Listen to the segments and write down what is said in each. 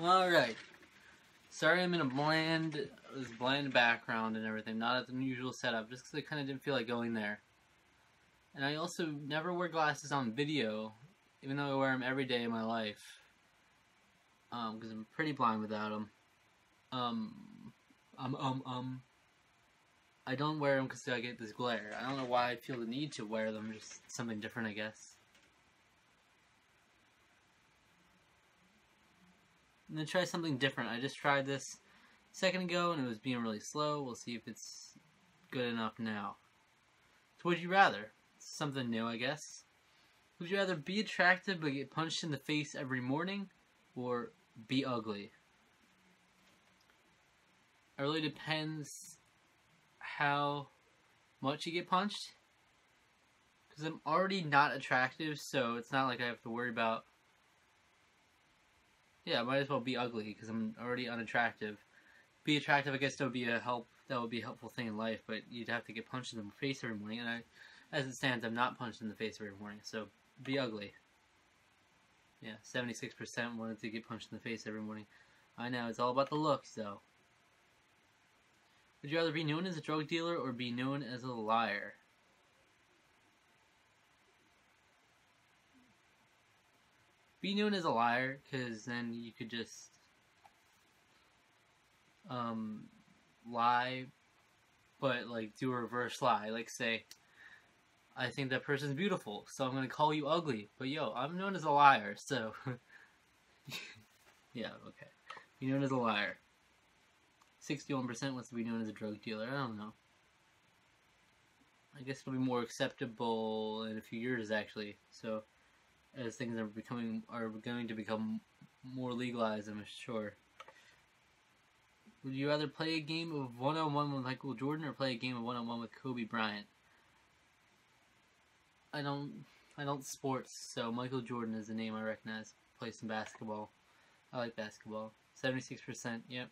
Alright. Sorry I'm in a bland background and everything. Not at the usual setup, just because I kind of didn't feel like going there. And I also never wear glasses on video, even though I wear them every day in my life. Because I'm pretty blind without them. I don't wear them because I get this glare. I don't know why I feel the need to wear them, just something different, I guess. I'm going to try something different. I just tried this a second ago and it was being really slow. We'll see if it's good enough now. So would you rather? Something new, I guess. Would you rather be attractive but get punched in the face every morning, or be ugly? It really depends how much you get punched, because I'm already not attractive, so it's not like I have to worry about, yeah, I might as well be ugly because I'm already unattractive. Be attractive, I guess, that would be a helpful thing in life, but you'd have to get punched in the face every morning, and as it stands, I'm not punched in the face every morning, so be ugly. Yeah, 76% wanted to get punched in the face every morning. I know, it's all about the looks, though. Would you rather be known as a drug dealer or be known as a liar? Be known as a liar, because then you could just lie, but like do a reverse lie. Like say, I think that person's beautiful, so I'm gonna call you ugly. But yo, I'm known as a liar, so yeah, okay. Be known as a liar. 61% wants to be known as a drug dealer. I don't know. I guess it'll be more acceptable in a few years, actually. So, as things are going to become more legalized, I'm sure. Would you rather play a game of one-on-one with Michael Jordan or play a game of one-on-one with Kobe Bryant? I don't sports, so Michael Jordan is the name I recognize. Play some basketball. I like basketball. 76%, yep.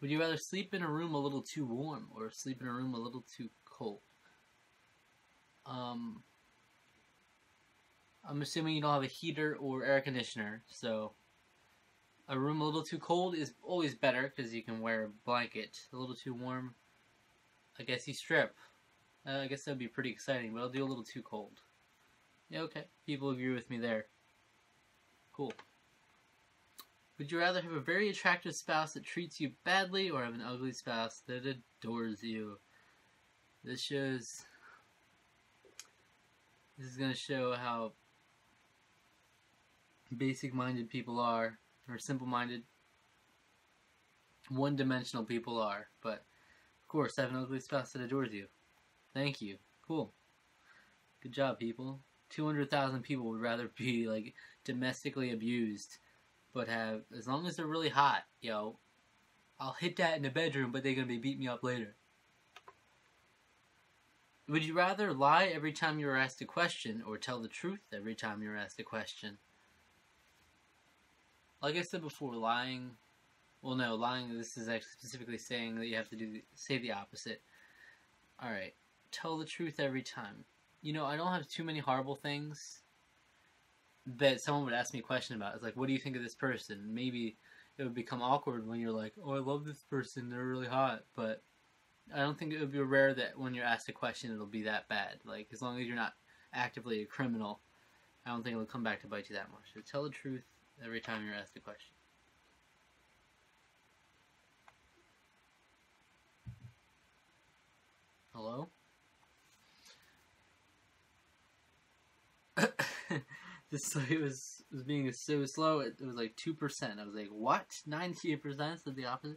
Would you rather sleep in a room a little too warm or sleep in a room a little too cold? I'm assuming you don't have a heater or air conditioner, so a room a little too cold is always better because you can wear a blanket. A little too warm, I guess you strip. I guess that would be pretty exciting, but I'll do a little too cold. Yeah, okay. People agree with me there. Cool. Would you rather have a very attractive spouse that treats you badly or have an ugly spouse that adores you? This is going to show how basic-minded people are, or simple-minded, one-dimensional people are. But, of course, have an ugly spouse that adores you. Thank you. Cool. Good job, people. 200,000 people would rather be, like, domestically abused, but have, as long as they're really hot, yo, I'll hit that in the bedroom, but they're gonna be beating me up later. Would you rather lie every time you're asked a question, or tell the truth every time you're asked a question? Like I said before, lying, this is actually specifically saying that you have to say the opposite. Alright, tell the truth every time. You know, I don't have too many horrible things that someone would ask me a question about. It's like, what do you think of this person? Maybe it would become awkward when you're like, oh, I love this person, they're really hot. But I don't think it would be rare that when you're asked a question, it'll be that bad. Like, as long as you're not actively a criminal, I don't think it'll come back to bite you that much. So tell the truth every time you're asked a question. Hello? This, like, it was being so slow, it was like 2%. I was like, what? 98% said the opposite?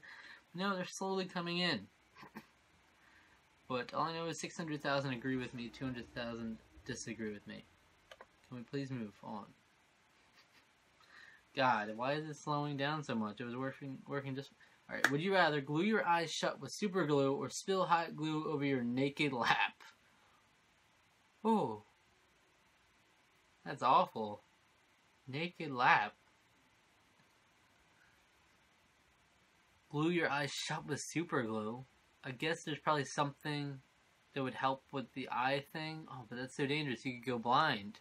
No, they're slowly coming in. But all I know is 600,000 agree with me, 200,000 disagree with me. Can we please move on? God, why is it slowing down so much? It was working just... Alright, would you rather glue your eyes shut with super glue or spill hot glue over your naked lap? Oh. That's awful. Naked lap. Glue your eyes shut with super glue. I guess there's probably something that would help with the eye thing. Oh, but that's so dangerous. You could go blind.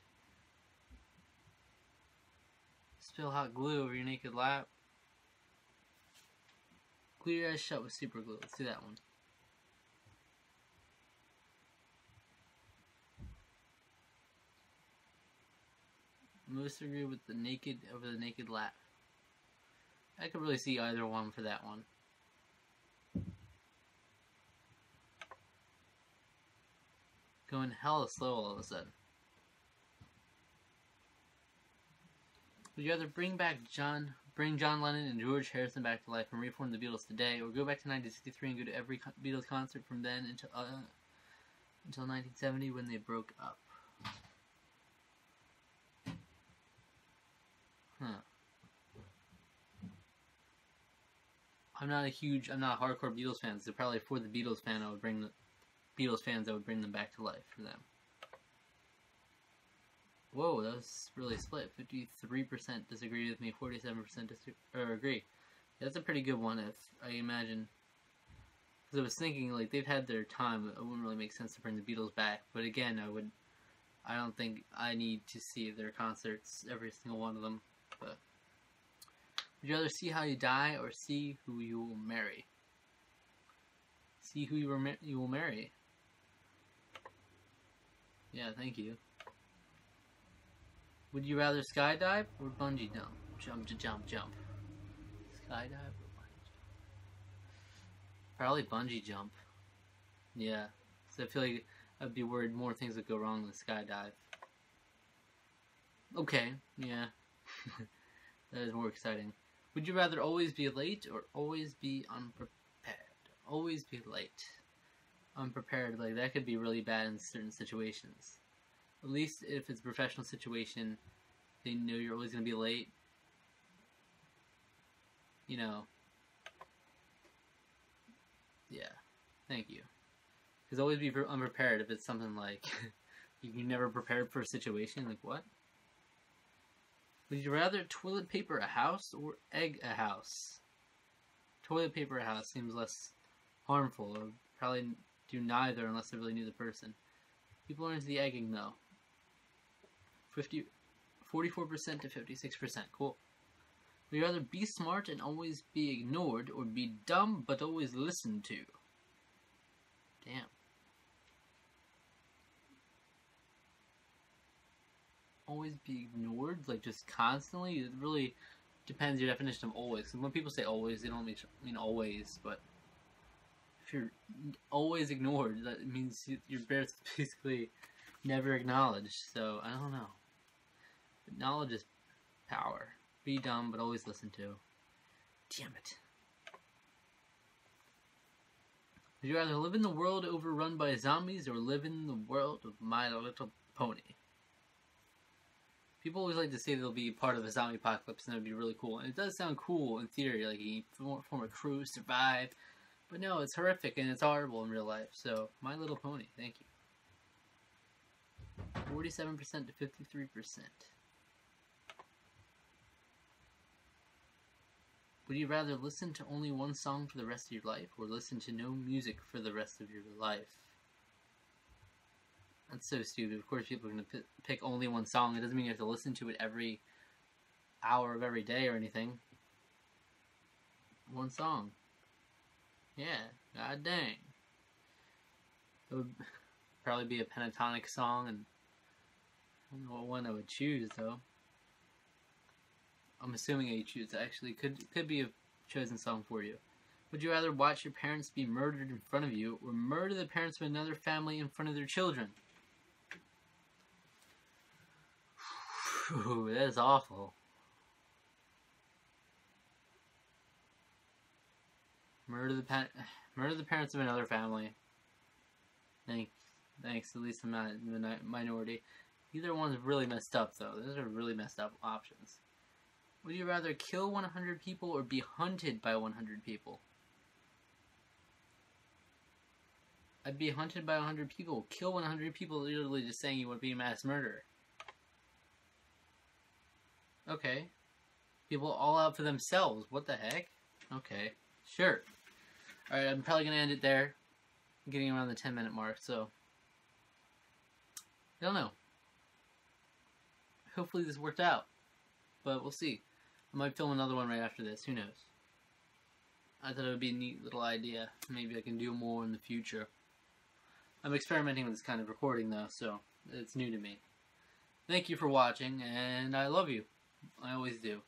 Spill hot glue over your naked lap. Glue your eyes shut with super glue. Let's do that one. Most agree with the naked over the naked lap. I could really see either one for that one. Going hella slow all of a sudden. Would you rather bring John Lennon and George Harrison back to life and reform the Beatles today, or go back to 1963 and go to every Beatles concert from then until 1970 when they broke up? Huh. I'm not a hardcore Beatles fan, so probably for the Beatles fan, I would bring them back to life for them. Whoa, that was really split. 53% disagreed with me, 47% agree. That's a pretty good one, if I imagine. Because I was thinking, like, they've had their time. It wouldn't really make sense to bring the Beatles back. But again, I don't think I need to see their concerts, every single one of them. But would you rather see how you die or see who you will marry? See who you will marry. Yeah, thank you. Would you rather skydive or bungee jump? Jump. Skydive or bungee jump? Probably bungee jump. Yeah. So I feel like I'd be worried more things would go wrong than skydive. Okay. Yeah. That is more exciting. Would you rather always be late or always be unprepared? Always be late. Unprepared. Like, that could be really bad in certain situations. At least if it's a professional situation, they know you're always going to be late. You know. Yeah. Thank you. Because always be unprepared if it's something like, you never prepared for a situation. Like, what? Would you rather toilet paper a house or egg a house? Toilet paper a house seems less harmful, or probably do neither unless they really knew the person. People are into the egging, though. 44% to 56%. Cool. Would you rather be smart and always be ignored, or be dumb but always listened to? Damn. Always be ignored? Like, just constantly? It really depends your definition of always. When people say always, they don't mean always, but if you're always ignored, that means your bear's basically never acknowledged, so I don't know. But knowledge is power. Be dumb, but always listen to. Damn it. Would you rather live in the world overrun by zombies or live in the world of My Little Pony? People always like to say they'll be part of a zombie apocalypse and that would be really cool. And it does sound cool in theory, like you form a crew, survive. But no, it's horrific and it's horrible in real life. So, My Little Pony, thank you. 47% to 53%. Would you rather listen to only one song for the rest of your life, or listen to no music for the rest of your life? That's so stupid. Of course people are going to pick only one song. It doesn't mean you have to listen to it every hour of every day or anything. One song. Yeah, god dang. It would probably be a Pentatonix song, and I don't know what one I would choose, though. I'm assuming I choose. I actually could be a chosen song for you. Would you rather watch your parents be murdered in front of you, or murder the parents of another family in front of their children? Whew, that is awful. Murder the parents of another family. Thanks. At least I'm not in the minority. Either one's really messed up, though. Those are really messed up options. Would you rather kill 100 people or be hunted by 100 people? I'd be hunted by 100 people. Kill 100 people, literally just saying you would be a mass murderer. Okay. People all out for themselves. What the heck? Okay. Sure. Alright, I'm probably going to end it there. I'm getting around the 10-minute mark, so I don't know. Hopefully this worked out. but we'll see. I might film another one right after this, who knows. I thought it would be a neat little idea. Maybe I can do more in the future. I'm experimenting with this kind of recording though, so it's new to me. Thank you for watching, and I love you. I always do.